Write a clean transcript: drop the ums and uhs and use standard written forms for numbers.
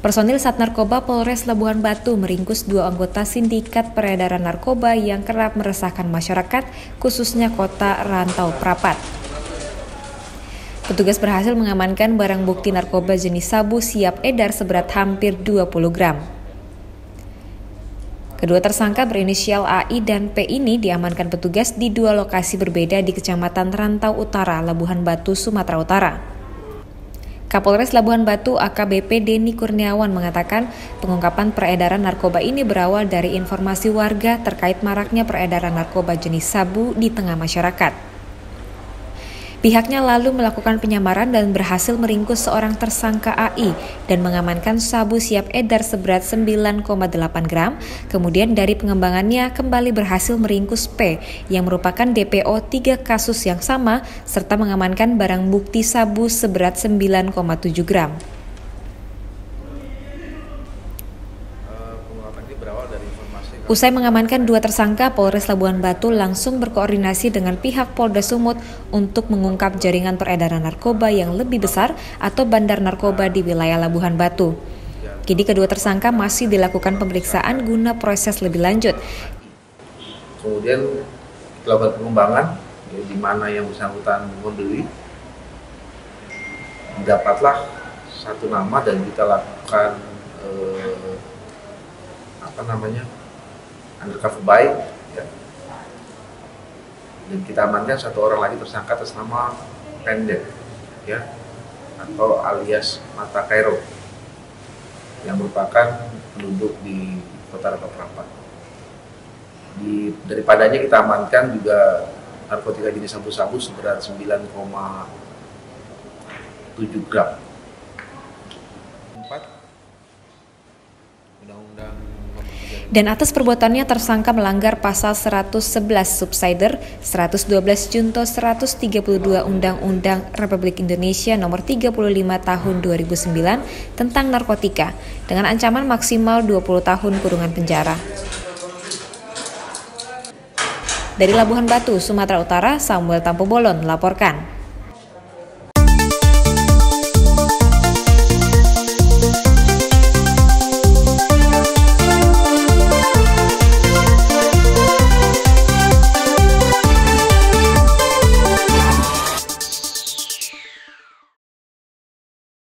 Personil Sat Narkoba Polres Labuhanbatu meringkus dua anggota sindikat peredaran narkoba yang kerap meresahkan masyarakat, khususnya kota Rantau Prapat. Petugas berhasil mengamankan barang bukti narkoba jenis sabu siap edar seberat hampir 20 gram. Kedua tersangka berinisial AI dan P ini diamankan petugas di dua lokasi berbeda di Kecamatan Rantau Utara, Labuhanbatu, Sumatera Utara. Kapolres Labuhanbatu AKBP Deni Kurniawan mengatakan pengungkapan peredaran narkoba ini berawal dari informasi warga terkait maraknya peredaran narkoba jenis sabu di tengah masyarakat. Pihaknya lalu melakukan penyamaran dan berhasil meringkus seorang tersangka AI dan mengamankan sabu siap edar seberat 9,8 gram, kemudian dari pengembangannya kembali berhasil meringkus P yang merupakan DPO 3 kasus yang sama serta mengamankan barang bukti sabu seberat 9,7 gram. Usai mengamankan dua tersangka, Polres Labuhanbatu langsung berkoordinasi dengan pihak Polda Sumut untuk mengungkap jaringan peredaran narkoba yang lebih besar atau bandar narkoba di wilayah Labuhanbatu. Kini kedua tersangka masih dilakukan pemeriksaan guna proses lebih lanjut. Kemudian kita lakukan pengembangan ya, di mana yang bersangkutan membeli, dapatlah satu nama dan kita lakukan undercover baik, ya. Dan kita amankan satu orang lagi tersangka atas nama Pendek, ya, atau alias Mata Cairo, yang merupakan penduduk di Kota Rantau Prapat. Daripadanya kita amankan juga narkotika jenis sabu-sabu seberat 9,7 gram. Dan atas perbuatannya tersangka melanggar pasal 111 subsider, 112 junto 132 Undang-Undang Republik Indonesia Nomor 35 Tahun 2009 tentang narkotika dengan ancaman maksimal 20 tahun kurungan penjara. Dari Labuhanbatu, Sumatera Utara, Samuel Tampobolon melaporkan.